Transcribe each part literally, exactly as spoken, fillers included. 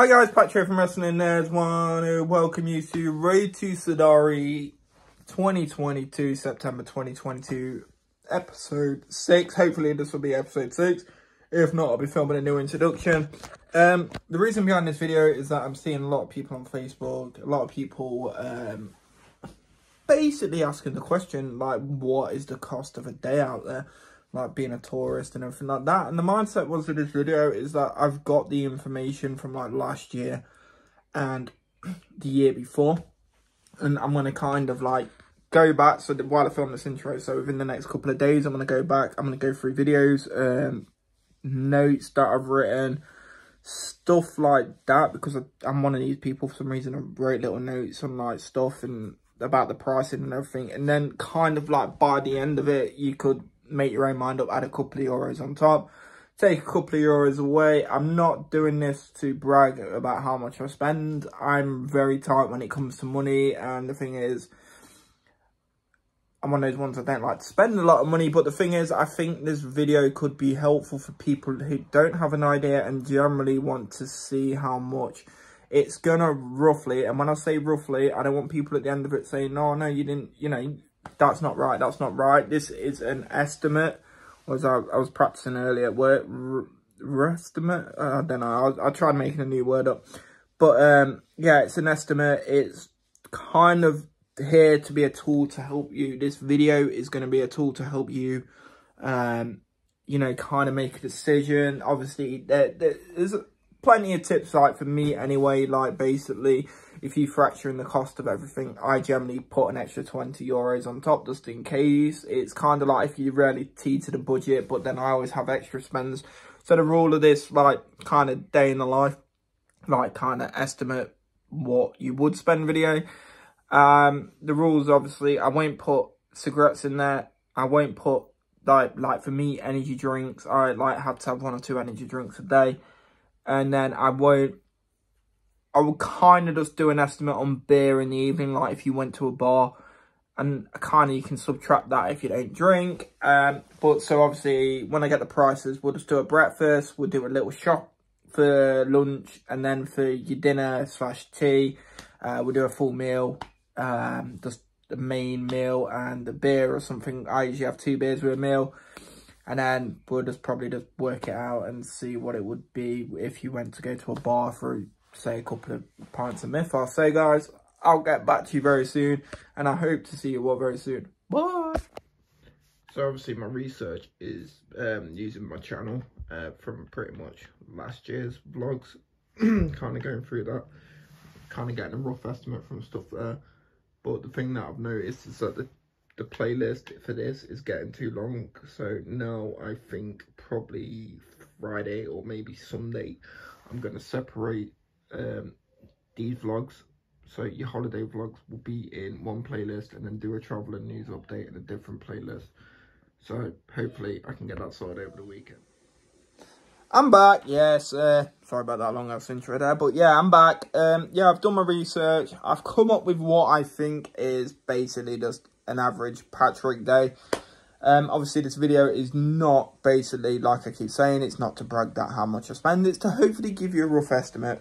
Hi guys, Patrick from Wrestling Nerds. Want to welcome you to Road to Sidari twenty twenty-two, September twenty twenty-two, episode six. Hopefully this will be episode six. If not, I'll be filming a new introduction. Um, the reason behind this video is that I'm seeing a lot of people on Facebook, a lot of people um, basically asking the question, like, what is the cost of a day out there? Like being a tourist and everything like that. And the mindset was for this video is that I've got the information from like last year and the year before. And I'm going to kind of like go back. So while I film this intro, so within the next couple of days, I'm going to go back. I'm going to go through videos, um, notes that I've written, stuff like that. Because I, I'm one of these people for some reason. I wrote little notes on like stuff and about the pricing and everything. And then kind of like by the end of it, you could make your own mind up, add a couple of euros on top, take a couple of euros away. I'm not doing this to brag about how much I spend. I'm very tight when it comes to money, and the thing is, I'm one of those ones I don't like to spend a lot of money, but the thing is, I think this video could be helpful for people who don't have an idea and generally want to see how much it's gonna roughly, and when I say roughly, I don't want people at the end of it saying, no, no, you didn't, you know, that's not right, that's not right. This is an estimate. As I, I was practicing earlier at work, estimate. I don't know, I, I tried making a new word up. But um, yeah, it's an estimate. It's kind of here to be a tool to help you. This video is going to be a tool to help you, um, you know, kind of make a decision. Obviously, there, there, there's plenty of tips, like for me anyway, like basically, if you fracture in the cost of everything, I generally put an extra twenty euros on top just in case. It's kind of like if you rarely teeter the budget, but then I always have extra spends. So the rule of this, like, kind of day in the life, like, kind of estimate what you would spend video. Um, the rules, obviously, I won't put cigarettes in there. I won't put, like, like for me, energy drinks. I, like, had to have one or two energy drinks a day. And then I won't, I will kind of just do an estimate on beer in the evening, like if you went to a bar, and kind of you can subtract that if you don't drink. Um, but so obviously when I get the prices, we'll just do a breakfast, we'll do a little shop for lunch, and then for your dinner slash tea, uh, we'll do a full meal, um, just the main meal and the beer or something. I usually have two beers with a meal. And then we'll just probably just work it out and see what it would be if you went to go to a bar for, say, a couple of pints of Mythos. So, guys, I'll get back to you very soon. And I hope to see you all very soon. Bye! So, obviously, my research is um, using my channel uh, from pretty much last year's vlogs. Kind of going through that. Kind of getting a rough estimate from stuff there. But the thing that I've noticed is that the The playlist for this is getting too long, so now I think probably Friday or maybe Sunday I'm going to separate um, these vlogs. So your holiday vlogs will be in one playlist, and then do a travel and news update in a different playlist. So hopefully I can get that sorted over the weekend. I'm back, yes, uh, sorry about that long ass intro there, but yeah, I'm back. Um, yeah, I've done my research, I've come up with what I think is basically just an average Patrick day. Um, obviously this video is not basically, like I keep saying, it's not to brag that how much I spend, it's to hopefully give you a rough estimate,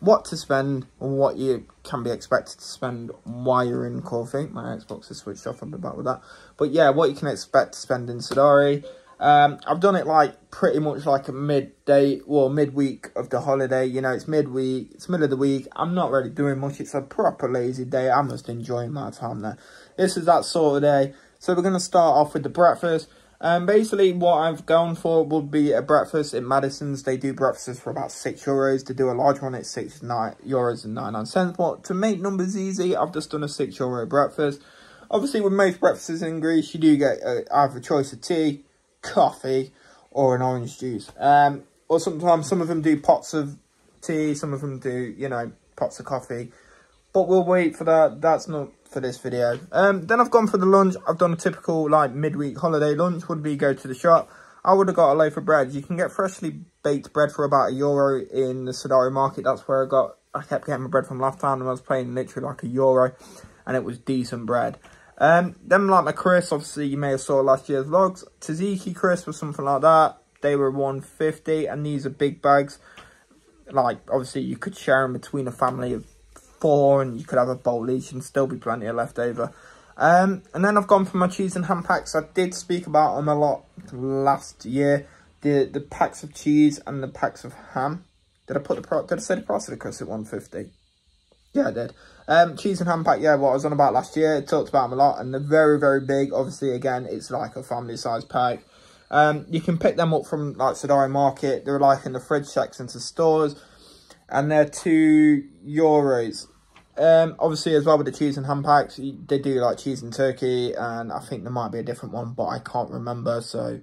what to spend, and what you can be expected to spend while you're in Corfink. My Xbox is switched off, I'll be back with that. But yeah, what you can expect to spend in Sidari. Um, I've done it like pretty much like a midday, well, midweek of the holiday. You know, it's midweek, it's middle of the week. I'm not really doing much. It's a proper lazy day. I'm just enjoying my time there. This is that sort of day. So we're going to start off with the breakfast. Um, basically, what I've gone for would be a breakfast in Madison's. They do breakfasts for about six euros. To do a large one, it's six nine euros and ninety nine cents. But to make numbers easy, I've just done a six euro breakfast. Obviously, with most breakfasts in Greece, you do get uh, either a choice of tea, coffee, or an orange juice, um or sometimes some of them do pots of tea, some of them do, you know, pots of coffee, but we'll wait for that. That's not for this video. Um then I've gone for the lunch. I've done a typical like midweek holiday lunch would be go to the shop. I would have got a loaf of bread. You can get freshly baked bread for about a euro in the Sidari market. That's where I got, I kept getting my bread from last time, and I was paying literally like a euro, and it was decent bread. Um, then like my crisps, obviously you may have saw last year's vlogs, tzatziki crisps or something like that, they were one fifty, and these are big bags. like, obviously you could share them between a family of four and you could have a bowl each and still be plenty of left over. Um, and then I've gone for my cheese and ham packs. I did speak about them a lot last year. The the packs of cheese and the packs of ham. Did I put the pro did I say the price of the crust at one fifty? Yeah, I did. Um, cheese and ham pack, yeah, what I was on about last year. I talked about them a lot, and they're very, very big. Obviously, again, it's like a family-sized pack. Um, you can pick them up from, like, Sidari Market. They're, like, in the fridge sections of stores, and they're two euros. Um, obviously, as well, with the cheese and ham packs, they do, like, cheese and turkey, and I think there might be a different one, but I can't remember, so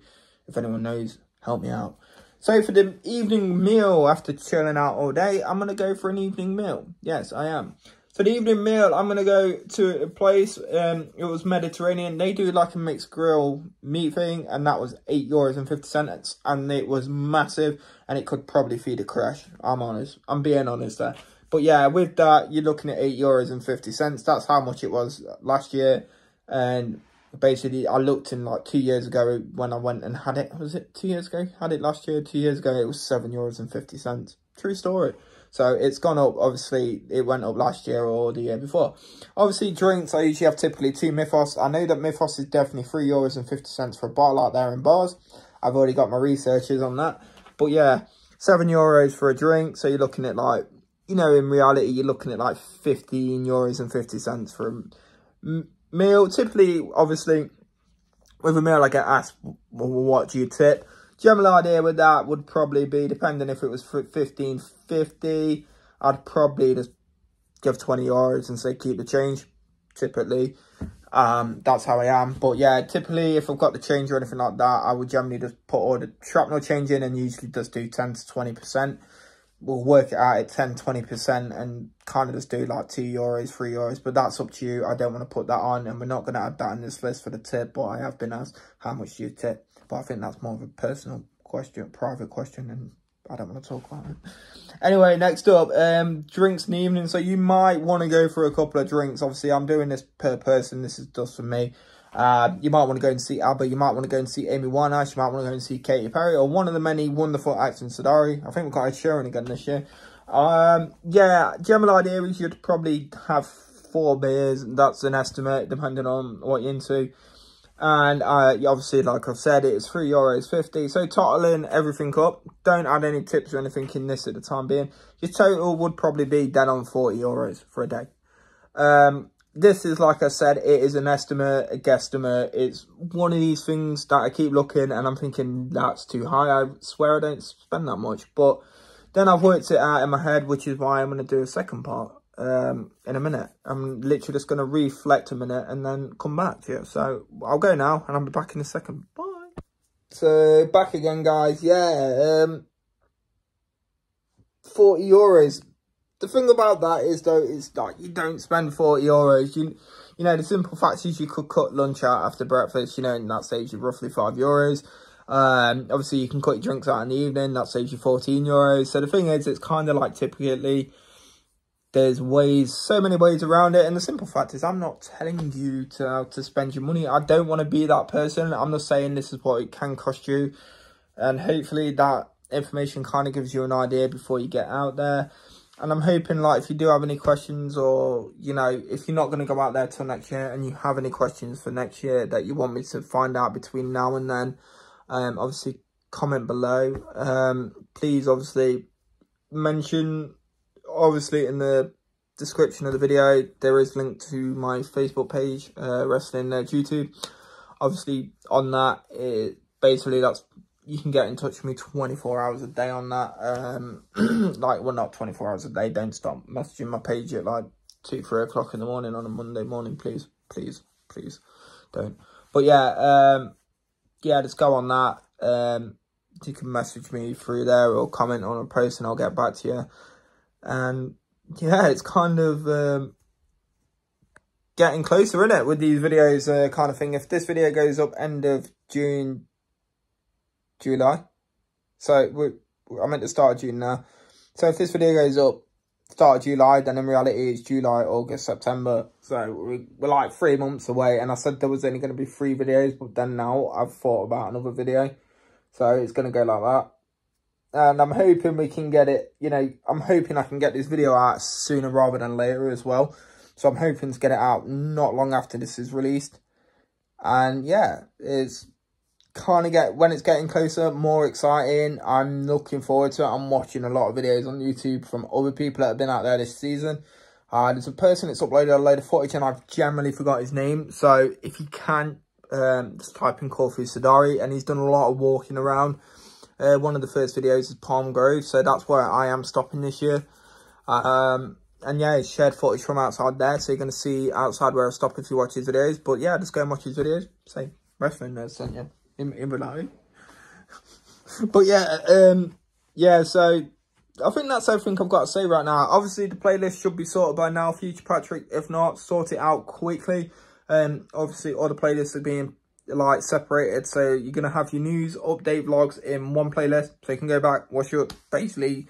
if anyone knows, help me out. So for the evening meal, after chilling out all day, I'm going to go for an evening meal. Yes, I am. For the evening meal, I'm going to go to a place. Um, it was Mediterranean. They do like a mixed grill meat thing. And that was eight euros and fifty cents. And it was massive. And it could probably feed a crash. I'm honest. I'm being honest there. But yeah, with that, you're looking at eight euros and fifty cents. That's how much it was last year. And basically, I looked in like two years ago when I went and had it. Was it two years ago? Had it last year. Two years ago, it was seven euros and fifty cents. True story. So it's gone up. Obviously, it went up last year or the year before. Obviously, drinks. I usually have typically two Mythos. I know that Mythos is definitely three euros and fifty cents for a bottle out there in bars. I've already got my researchers on that. But yeah, seven euros for a drink. So you're looking at like, you know, in reality, you're looking at like fifteen euros and fifty cents for a meal. Typically, obviously, with a meal I get asked, well, what do you tip? General idea with that would probably be, depending if it was fifteen fifty, I'd probably just give twenty euros and say keep the change. Typically, um that's how I am. But yeah, typically if I've got the change or anything like that, I would generally just put all the shrapnel change in, and usually just do ten to twenty percent. We'll work it out at ten, twenty percent, and kind of just do like two euros, three euros. But that's up to you. I don't want to put that on, and we're not going to add that in this list for the tip. But I have been asked, how much do you tip? But I think that's more of a personal question, private question, and I don't want to talk about it. Anyway, next up, um, drinks in the evening. So you might want to go for a couple of drinks. Obviously, I'm doing this per person. This is just for me. Uh, you might want to go and see Abba, you might want to go and see Amy Winehouse, you might want to go and see Katy Perry, or one of the many wonderful acts in Sidari. I think we've got a Sharon again this year. Um, yeah, general idea is you'd probably have four beers, that's an estimate, depending on what you're into. And uh, obviously, like I've said, it's three euros fifty, so totaling everything up, don't add any tips or anything in this at the time being, your total would probably be dead on forty euros for a day. Um... This is, like I said, it is an estimate, a guesstimate. It's one of these things that I keep looking and I'm thinking that's too high. I swear I don't spend that much. But then I've worked it out in my head, which is why I'm going to do a second part um, in a minute. I'm literally just going to reflect a minute and then come back to it. So I'll go now and I'll be back in a second. Bye. So back again, guys. Yeah, um, forty euros. The thing about that is, though, is like you don't spend forty euros. You, you know, the simple fact is you could cut lunch out after breakfast, you know, and that saves you roughly five euros. Um, obviously, you can cut your drinks out in the evening. That saves you fourteen euros. So the thing is, it's kind of like typically there's ways, so many ways around it. And the simple fact is I'm not telling you to, how to spend your money. I don't want to be that person. I'm just saying this is what it can cost you. And hopefully that information kind of gives you an idea before you get out there. And I'm hoping, like, if you do have any questions, or, you know, if you're not going to go out there till next year and you have any questions for next year that you want me to find out between now and then, um, obviously comment below. Um, please, obviously, mention, obviously, in the description of the video, there is a link to my Facebook page, uh, Wrestling Nerds YouTube. Obviously, on that, it, basically, that's... you can get in touch with me twenty-four hours a day on that. Um, like, well, not twenty-four hours a day. Don't stop messaging my page at like two, three o'clock in the morning on a Monday morning. Please, please, please don't. But yeah, um, yeah, just go on that. Um, you can message me through there or comment on a post and I'll get back to you. And yeah, it's kind of... Um, getting closer, isn't it, with these videos uh, kind of thing. If this video goes up end of June... July, so we're, I meant to start June now. So if this video goes up start of July, then in reality it's July, August, September. So we're, we're like three months away, and I said there was only going to be three videos, but then now I've thought about another video, so it's going to go like that. and I'm hoping we can get it, you know, I'm hoping I can get this video out sooner rather than later as well. So I'm hoping to get it out not long after this is released. And yeah, it's kind of get, when it's getting closer, more exciting. I'm looking forward to it. I'm watching a lot of videos on YouTube from other people that have been out there this season. Uh, there's a person that's uploaded a load of footage and I've generally forgot his name. So if you can, um, just type in Call Through Sidari, and he's done a lot of walking around. Uh, one of the first videos is Palm Grove, so that's where I am stopping this year. Um, and yeah, it's shared footage from outside there, so you're going to see outside where I stop if you watch his videos. But yeah, just go and watch his videos. Same Wrestling Nerds, don't you? In, in below. But yeah, um, yeah, so I think that's everything I've got to say right now. Obviously, the playlist should be sorted by now, Future Patrick. If not, sort it out quickly. Um, obviously, all the playlists are being like separated, so you're gonna have your news update vlogs in one playlist, so you can go back, watch your, basically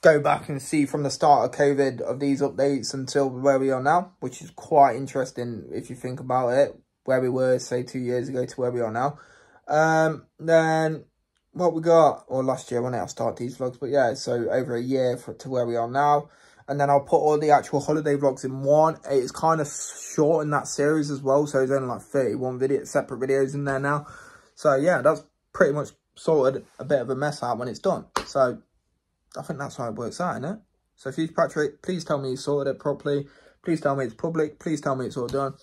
go back and see from the start of COVID of these updates until where we are now, which is quite interesting if you think about it, where we were say two years ago to where we are now. Um, then what we got, or last year when I'll start these vlogs, but yeah, so over a year for, to where we are now. And then I'll put all the actual holiday vlogs in one. It's kind of short in that series as well, so there's only like thirty-one video, separate videos in there now. So yeah, that's pretty much sorted a bit of a mess out when it's done. So I think that's how it works out, innit? So Future Patrick, please tell me you sorted it properly. Please tell me it's public. Please tell me it's all done.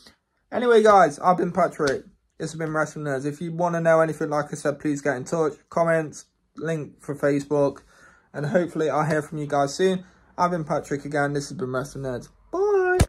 Anyway, guys, I've been Patrick. This has been Wrestling Nerds. If you want to know anything, like I said, please get in touch. Comments, link for Facebook. And hopefully I'll hear from you guys soon. I've been Patrick again. This has been Wrestling Nerds. Bye.